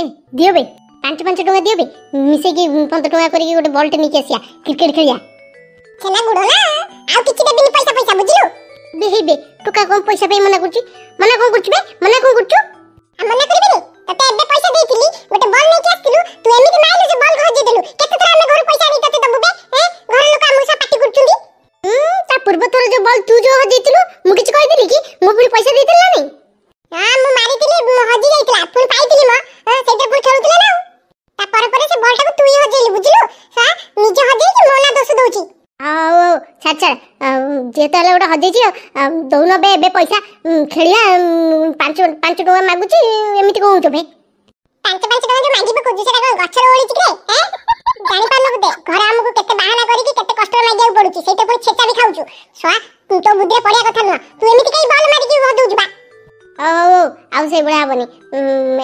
ए दियो बे 5 टका दियो बे मिसे की 15 टका करी के गोटे बॉलटे निके आसिया क्रिकेट खेलिया खेला गुडो ना आ किछि देबिनी पैसा पैसा बुझिलु बे हे बे टका कम पैसा पे मना करछि मना कोन करछि बे मना कोन करछु आ मना करबिनी तते एबे पैसा देइतिली गोटे बॉल निके आस्तिलु तू एमिति माइलु जे बॉल गहजे देलु केते तरा हम घर पैसा आनी तते दबु बे ए घर लोक हमसा पार्टी करछुंदी ता पूर्व तोर जे बॉल तू जो हजेइतिलु मु किछि कहि देली की मु पूरी पैसा देइतिला नै हां मु मारितिली हजि जाइतिला पूरी पाइतिली म सेटा पूरी खेलुतिला ना ता पर पर से बॉल टाको तुई हजेइली बुझिलु हां निज हजेइ कि मोना दोष दोउची आओ छाछा जेताले ओटा हजेइ छी दउनो बे बे पैसा खेलिया 5 टका मागुची एमिति कहउछ बे 5 टका जो मागिबे कोजु सेटा गछर ओळीची रे हैं जानि पालो बे घर हमको केते बहाना करी कि केते कष्ट लागियाउ पडुची सेटा पूरी छेचा भी खाउछु सोआ तू तो बुद्धि पड़िया कथा ना तू एमिति कई बॉल मारि कि हदउछु बा ओ आउ से बड़ा बनी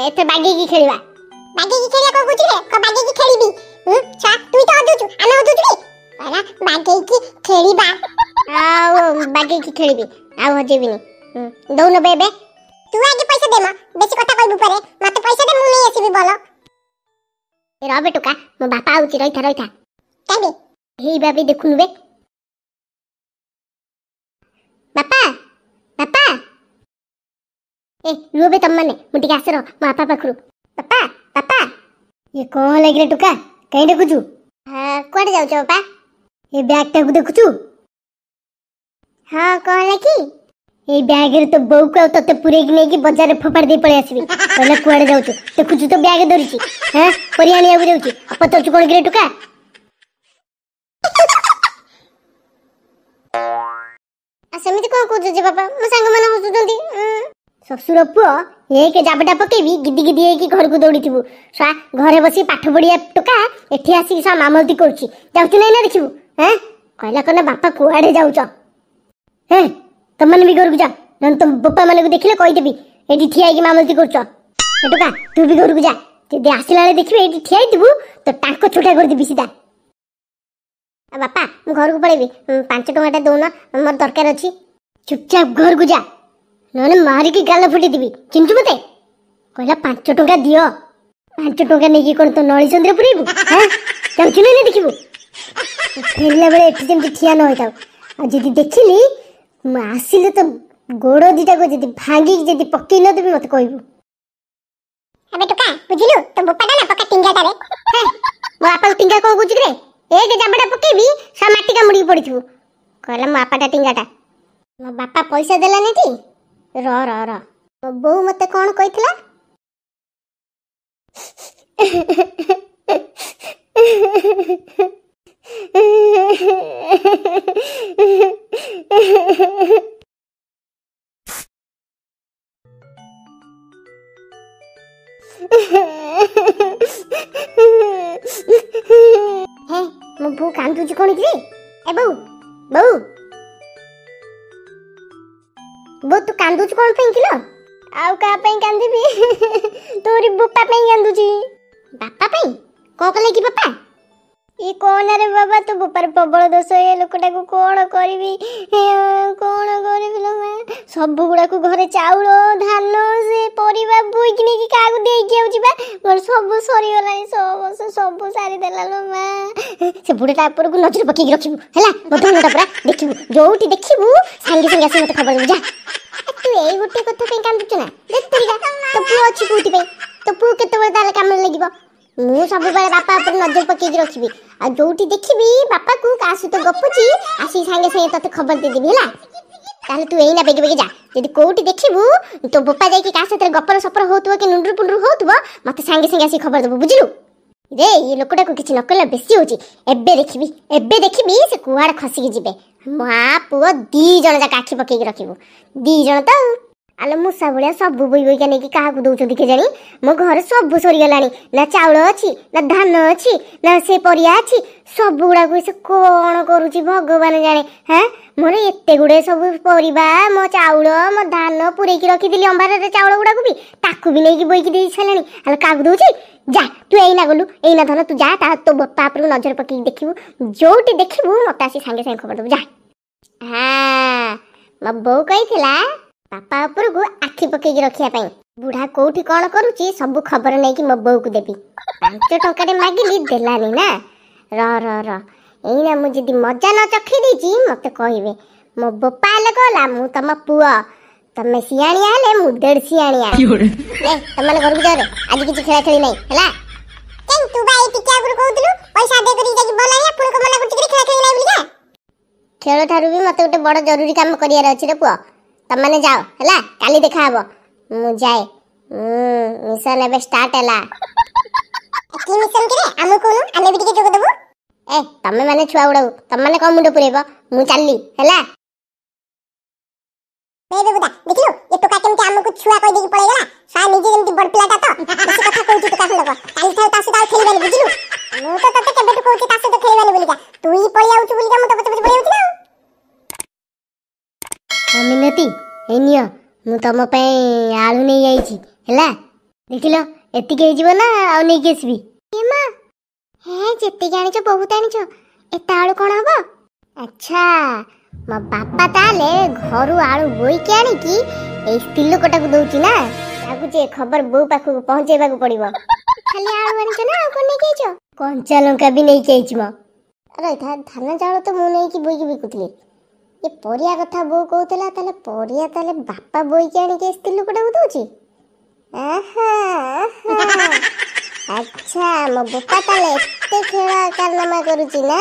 एते बागी की खेलवा को गुचरे को बागी की खेलीबी छा तू तो हदुछु आमे हदुछु अरे बागी की खेलीबा आओ बागी की खेलीबी आउ हजेबिनी दउनो बेबे तू आगे पैसा देमा बेसी कथा कहबो पारे मते पैसा दे मु नै आसीबी बोलो ए र बेटुका मो बापा आउची रहिथा काबे हे बाबे देखुनु बे बापा बापा ए रुबे तमने मुटी के आसरो मापा पाखरु पापा पापा ये को लागले टुका कहीं देखुछु हां कोठे जाउ छ पापा ये बैग टाकू देखुछु हां कहले की ए बैग रे तो बहु को तते पुरे कि नै कि बाजार रे फफड़ दे पळे आसीबी कहले कोठे जाउ छ देखुछु तो बैग धरि छी हां परियानी आउ जाउ छी पतर छु कोन गिरे टुका आ समिति को कोजु जे पापा म संग मन हसु जंदी ससुर पु एक जाबटा पकेबी गिदी गिदी हे कि घर को दौड़ी थिबु सा घरे बसी पाठ पढिया टका एठी आसी सा मामलती करछि जाउति नै ना देखिबु हैं कहला कने बापा कोआडे जाउछ हे तमन भी घर को जा नन तुम बापा माने को देखिले कहि देबी एठी ठिया कि मामलती करछ टका तू भी घर को जा जदि आसीलाले देखिबे एठी ठिया दिबु तो टाको छोटा कर दिबि सीधा आ बापा मु घर को पळेबी 5 टका टा दउना हमर दरकार अछि चुपचाप घर को जा नने मारी की गाल फुटी दिबी चिंटू मते कहला 5 टका दियो 5 टका नै कि कोन तो नळी चंद्र पुरेबू हैं जाउछु नै देखिबू खेलला बेले एठी जेम ठिया न होइताउ आ जदी देखिली आसीले तो गोडो दिटा को जदी भांगी जदी पक्की न देबी मते कहबू अबे टका बुझिलु तो बप्पाडा ना पक्का टिंगा डाले हैं मो आपा टिंगा को गुज रे एक जाबडा पकेबी सा माटी का मुडी पडिथु कहला मो आपा टिंगा टा मो बापा पैसा देला नै ती रो रो रो तो बहु मते कोन कहितला हे मु भू कांदुजी कोन कि ए बहु बहु बो तू कांदुच कोन पे किलो आउ का पे कांदीबी तोरी बुप्पा पे कांदुची बापा पे को कले की बापा ई कोन रे बाबा तू बुपर पबळ दोष ए लोकटा को कोन करबी कोन करबी लो मैं सब गुडा को घरे चाउलो धानो से परिवार बुइकनी की का को देई के आउची बा मोर सब सरी होलानी सब सारी देला लो मैं से बुढाटा ऊपर को नजर पकी रखिबू हला बधानटा पूरा देखिबू जोटी देखिबू संगे संगे से मत खबर जा तू ए गुटे कथा पे कांदुच ना देख तरीका तो पु अछि कोटी पे तो पु केते बड़ दाल काम लागिबो मु सब बेले बापा ऊपर नजर पकी रखिबी आ जोटी देखिबी बापा को कासी तो गपुची आसी संगे से तते खबर दे दिबी हला ताले तू एई ना बेगे बेगे जा जदी कोटी देखिबू तो बापा जाय कि कासे तेरे गपर सपर होतबो कि नुंडुर पुंडुर होतबो मते संगे संगे आसी खबर देबो बुझिलु रे ये लोकटा को किछ नकला बेसी होची एबे देखिबी से कुआड़ खसी के जिबे मां पुआ दी जण जा काखी पके के रखिबो दी जण तो आलो मुसा भुलिया सब बुबई गई कने की काहा को दोचो दिखे जानी मो घर सब सरी गलानी ना चावल अछि ना धान अछि ना से परिया अछि सब गुडा को से कोन करूची भगवान जाने हैं मोर एते गुडे सब परिबा मो चावल मो धान पुरे की रखी दिली अंबार रे चावल गुडा को भी ताकू भी नै की बोई की दे छलानी आलो का को दोची जा तू एइना गलु एइना धन तू जा ता तो बापा पर नजर पकी देखिबू जोटी देखिबू मता से संगे संगे खबर देबू जा हां म बो कहि थिला पापा ऊपर को आखी पके के रखिया पई बुढ़ा कोठी कौन करूची सब खबर नहीं कि मो बो को देबी 5 टंका मागिली देलानी ना रही मुझे मजा न चखी देची मत कहिबे मो बापा ले कहला मु तम पुआ तमे सियाणिया ले मु डेढ़ सियाणिया ए तमन घर को जा रे आज किछ खेला खेली नहीं हला केन तू भाई टिका गुरु कहतलु पैसा दे करी जाकी बोलाया पुण को मना करती खेला खेली नहीं बोली जा खेल थारू भी मते उठे बड़ जरूरी काम करियार अछि रे पुआ तमने जाओ हला काली देखा हबो मु जाए मिशन एबे स्टार्ट हला की मिशन करे हम कोनु आमे बिटिके जोग देबो ए तमे माने छुआ उडाउ तमे माने को मुंडो पुरेबो मु चालली हला बे बेबुदा देखियो ये टोका केमती हम को छुआ कहि देकी पळे गेला सा निजे केमती बड़ प्लेटा तो किसी कथा कहू छी टोका संग काली थाउ तासे ताउ खेलबे नै बुझिलु मु तो तते केबे तो कहू छी तासे तो खेलबे नै बोलिका तू ही पळे आउछ बोलिका मु तो पछ पछ पळे आउछ ना मिनती ए नियो मु तम पे आलू नहीं आई छी हैला देख लो एति के जीव ना आ नहीं केसबी ए मां हे जेति जानि छ बहुत आनि छ एता आलू कोन हबो अच्छा म बापा ताले घरु आलू बोई के आनि की ए स्टील कोटा को दोची ना लागु जे खबर बो पाखु को पहुंचेबा को पड़िबो खाली आलू आनि छ ना कोन नहीं के छ कंचा लंका भी नहीं के छी म अरे था धान चावल तो मु नहीं की बोई की बिकुतली ये परिया कथा बो कहतला तले परिया तले बापा बोई के आनी के स्त्री लोकटा को दोची अच्छा मो बापा तले एते खेला कारनामा करूची ना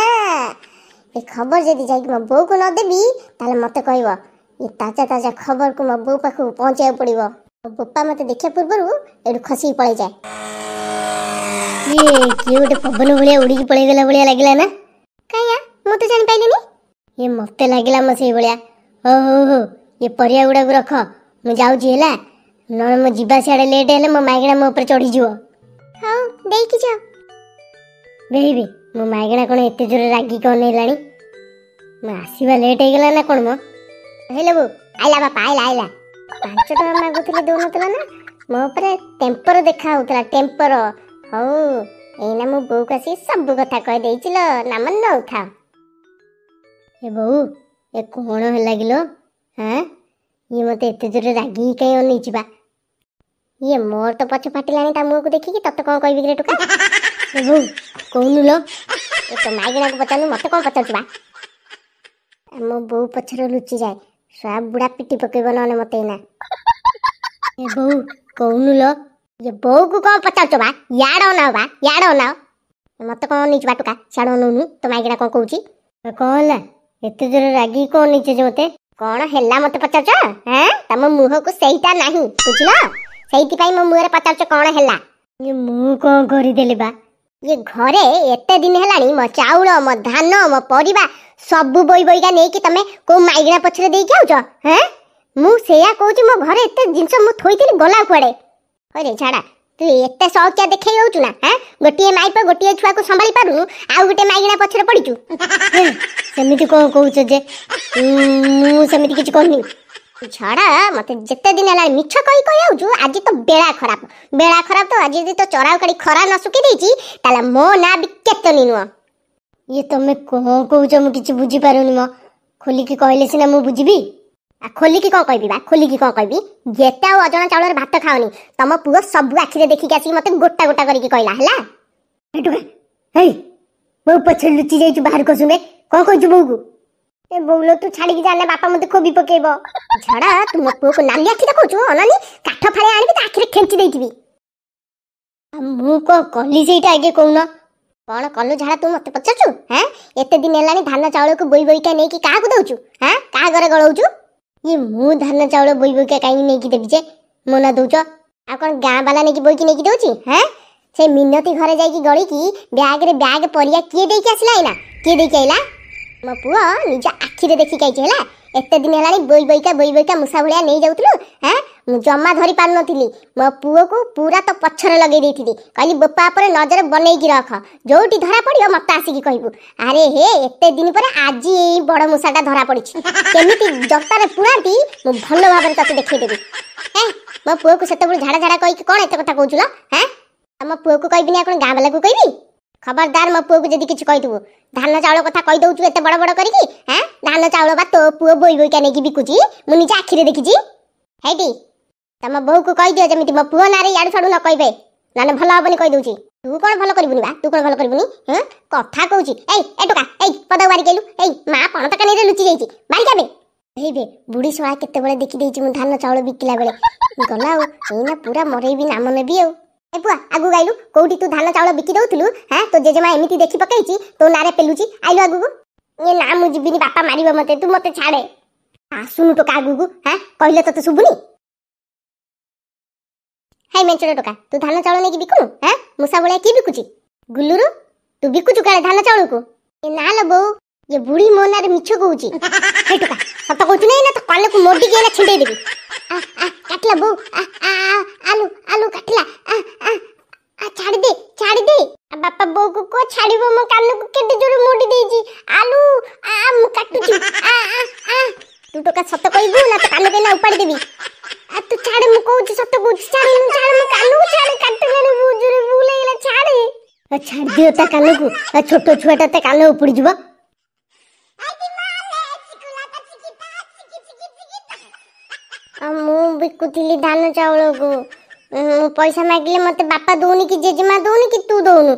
ए खबर जदी जाई कि मो बो को न देबी तले मते कहइबो ये ताजा ताजा खबर को मो बो पाखु पहुंचाय पड़िबो मो बापा मते देखिया पूर्वरु एडू खसी पळे जाय ये क्यूट पवन भलिया उडी पळे गेला भलिया लागिला ना काया मु तो जानि पाइलिनी ये मते लागिला मसे भलिया हो ये परिया गुडा को रख म जाउ जी हैला न म जीवा सेडे लेट हैले म माइगणा म ऊपर चढ़ी जिवो हां देखि जा बेबी म माइगणा कोन एते जोर रागी कोन हेलाणी म आसीबा लेट हे गेला ना कोन म हेले बो आइला बापा आइला 5 टंका मागुतले दोनतला ना म ऊपर टेम्पर देखा होतला टेम्पर हो एना म बो कासी सब कथा कह देइचिलो ना मन न उठा ए बहू ए कोण हला गिलो हां ये मते एते जोरे रागी काई ओनी छिबा ये मोर तो पछ फाटिलानी ता मुह को देखि कि तते कोन कहबी रे टुका ए बहू कोनु लो ए तो माइगणा को पचानु मते कोन पचाछबा हमो बहू पछरो लुचि जाय साब बुढा पिटी पकेबो नने मते ना ए बहू कोनु लो ये बहू को कोन पचाछबा याडो ना मते कोन निछबा टुका छाडो ननु तो माइगणा कोन कहूची कोला एते जोर रागी को नीचे जे मते कोन हेला मते पचार छ हैं तम मुह को सहीता नाही बुझलो सहीति पाई म मुह रे पचार छ कोन हेला ये मुह को करी देले बा ये घरे एते दिन हेलानी म चाउल म धान म परिबा सब बोई बोई का नेकी तमे को माइगणा पछरे देई जाउ छ हैं मु सेया कहू छी म घरे एते जिंस मु थोइतिली गला कोडे अरे छाडा तू एते सौख्या देखै होउ छ ना हैं गोटिए माई पर गोटिए छुआ को संभाली पारुनु आ गोटे माइगणा पछरे पड़ी छु समिति को कहू छ जे मु समिति किछ कहनी छाड़ा मते जत्ते दिन हला मिछ कहि कहि आउ छु आज तो बेड़ा खराब तो आज तो चोराव काडी खरा न सुकी दै छी ताला मो ना भी केतनी नु ये तमे को कहू छ मु किछ बुझी पारुनी म खोली की कहले सिना मु बुझीबी आ खोली की को कहबी जेता ओ अजना चावल रे भात खाओनी तम पुआ सब आखिरे देखि के आसी मते गोटा करी के कहला हला एटुका हेई मो पछल लुचि जाई छु बाहर को सुमे को कहू बहू को ए बौलो तू छाड़ी के जाने बापा मते खोबी पकेबो छाड़ा तू मो पुओ को नाली आखि देखौ छु अनानी काठ फाळे आनी त आखिरे खेंची देइतिबी आ मु को कहली सेटा आगे कहूना कोन कल्लू झाड़ा तू मते पछा छु हैं एते दिन हेलानी धान चावल को बोई बोई का नै की काहा को दउ छु हैं काहा घरे गळौ छु ये मु धान चावल बोई बोई का काई नै की देबी जे मोना दउ छ आ कोन गां वाला नै की बोई की नै की दउ छी हैं से मिन्नती घरे जाई की गळी की बैग रे बैग परिया के देई के आसला इना के देई के आइला मो पुआ निज आखिरे देखि काई छेला एते दिन हेलानी बोई बोई का मुसा भलिया नै जाउतलु हैं मु जम्मा धरि पार नथिली मो पुआ को पूरा तो पछर लगे देथिली कहली बप्पा पर नजर बनै की रख जोटी धरा पड़ियो मत आसी की कहबू अरे हे एते दिन पर आज एई बड मुसाटा धरा पड़िछि केमिति जत्ता रे पुराती मु भलो भाबरे तते देखि देबी हैं मो पुआ को सेतबुल झाड़ा कहि कोन एते कथा कहउछुला हैं हमर पुआ को कहबिनी कोन गां वाला को कहबी खबरदार मो पुओ को जदी किछ कहि दबो धान चावल कथा कहि दउछु एते बड़ बड़ करी की हैं धान चावल बा तो पुओ बोई बोई का नेकी बिकुची मुनि जा आखिरे देखिची हेडी तुम बो को कही दियो जेमिति मो पुओ नारे याड सडू न कहबे नाने भलो हबनी कहि दूची तू कोन भलो करबुनी बा तू कोन भलो करबुनी ह कथा कहूची एई ए टोका एई पद बारी गेलु एई मा पणता कने रे लुची जाईची बारी जाबे एई बे बुढी सोळा केते बेले देखि देईची मु धान चावल बिकिला बेले गला ओ एना पूरा मरेबी नाम नेबी ओ ए पुआ आगु गाइलु कोउटी तू धान चावल बिकि दउथलु ह तो जेजेमा एमिति देखि पकैची तो नारे पेलुची आइलु आगु ये ना मु जिबिनी बापा मारिबो मते तू मते छाड़े आसुनु टोका आगु ह कहिले तते सुबुनी हाय मेंचोड़ा टोका तू धान चावल नेकी बिकु ह मुसा बोले की बिकुची गुल्लुरु तू बिकुचु काले धान चावल को ए ना लबो ये बुढ़ी मोना रे मिछ कहूची हे टोका सत कहूची नै ना तो काले को मोडी के ना छिंडे देबी आ आ काटला बो आ आ आलू आलू काटला आ आ आ छाड़ दे बापा बो को को छाड़िबो मो काले को केते जोर मोडी देजी आलू आ मु काटुची आ आ आ तू टोका सत कहबो ना तो काले बेना उपाड़ देबी आ तू छाड़ मु कहूची सत कहूची छाड़ मु कालू छाड़ काटले रे बुजुरे भूलेला छाड़ आ छाड़ दियो ता काले को आ छोटो छुआटा ता काले उपड़ी जबो बिकुतिली धान चावल को पैसा मागिले मते बापा दोनी कि जेजेमा दोनी कि तू दोनु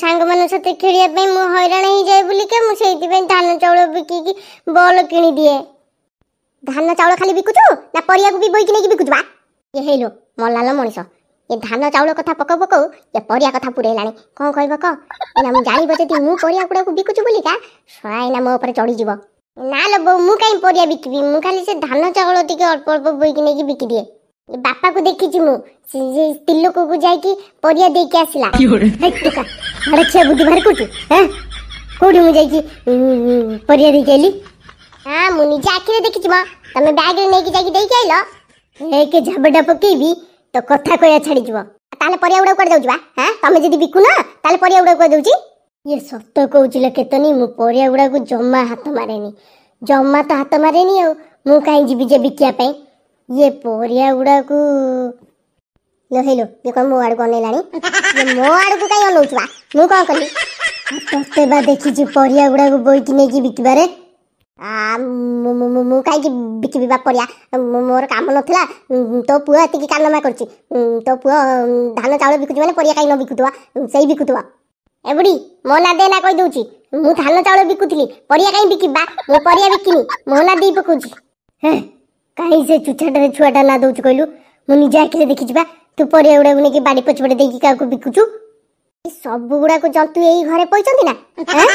सांग मन सते खेलिया पे मु हैरान ही जाय बुली के मु सेति पे धान चावल बिकि कि बॉल किनी दिए धान चावल खाली बिकुचु ना परिया को भी बोई कि नै कि बिकुचबा ये हेलो मल्लाल मनिष ये धान चावल कथा पक पक ये परिया कथा पुरैलाणी कोन कहबो को एना मु जानिबो जति मु परिया कुडा को बिकुचु बुली का सयना मो ऊपर चढ़ी जीवो ना लबो मु काई परिया बिकिबी मु खाली से धान चावल टिके अल्प अल्प बोई कि नै कि बिकि दिए बापा को देखि छी मु जे तिल्लो को जाय कि परिया दे के आसिला हे टका अरे छे बुद्धि भर कोठी हैं कोडी मु जाय कि परिया दे गेली हां मु नि जाके देखि छी म तमे बैग रे नै कि जाय कि दे के आइलो हे के झबडा पकेबी तो कथा कोया छाडी जीव ताले परिया उडा कर जाउ जीवा हैं तमे जदी बिकु ना ताले परिया उडा कर जाउची ये सत कहूल केतनी मु परिया गुड़ा को जमा तो हाथ मारेनी आ मु कहीं जीवी जे बिकापी ये परिया गुड़ा को लो हेलो ये कौन मो आड़ को अनैलाणी ये मो आड़ को कहीं अनौछवा मु कौन कली तते बा देखी जी परिया गुड़ा को बोई कि नै कि बिकबारे आ मु कहीं कि बिकबी बा परिया मोर काम नथला तो पुआ एति कि कानमा करची तो पुआ धान चावल बिकुजी माने परिया कहीं न बिकुतवा सही बिकुतवा ए बुढ़ी मो ना देना कहि दूची मु धान चावल बिकुतली परिया काई बिकिबा मो परिया बिकिनी मो ना दी पकोची हे काई से चुछाडरे छुआडा ना दउच कहलु मु निजा के देखि जिबा तू परिया उडा गुने के बाड़ी पछपड़े देकी का को बिकुचू ई सब गुडा को जंतु एई घरे पइचंदी ना हैं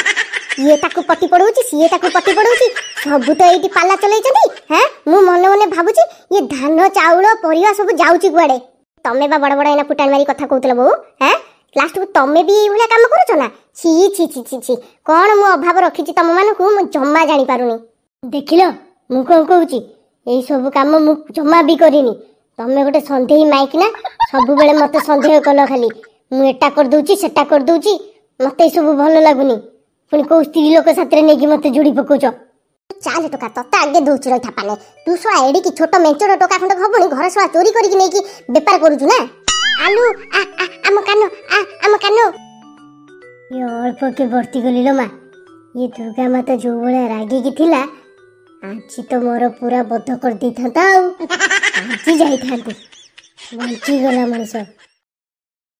ये ताको पट्टी पडउची सीए ताको पट्टी पडउची सब तो एई पाला चलै चंदी हैं मु मने मने भाबुची ये धान चावल परिया सब जाउची गुआडे तमे बा बड़ बड़ एना पुटान मारी कथा कहतले बहु हैं लास्ट को तमे भी ए भला काम करू ना छी छी छी छी छी कोन मो अभाव रखी छी तम मान को मो जम्मा जानि पारुनी देखिलो मु को कहूची ए सब काम मु जम्मा भी करिनी तमे गोटे संदेह माइक ना सब बेले मते संदेह कलो खाली मु एटा कर दउची सेटा कर दउची मते सब भलो लागुनी पण को स्त्री लोक साथरे नेकी मते जुडी पकोचो चाल टका तता आगे दउची रही थापाले तू सो एडी की छोटो मेंचोर टका खंड खबुनी घर सो चोरी करी कि नेकी व्यापार करूछु ना आलू आ आम कानो ये अल्प के बर्ती गली लो माँ ये दुर्गा माता जो बड़ा रागी की थिला आज तो मोर पूरा बद्ध कर दी था आज जाई था बंची गला मनुष्य।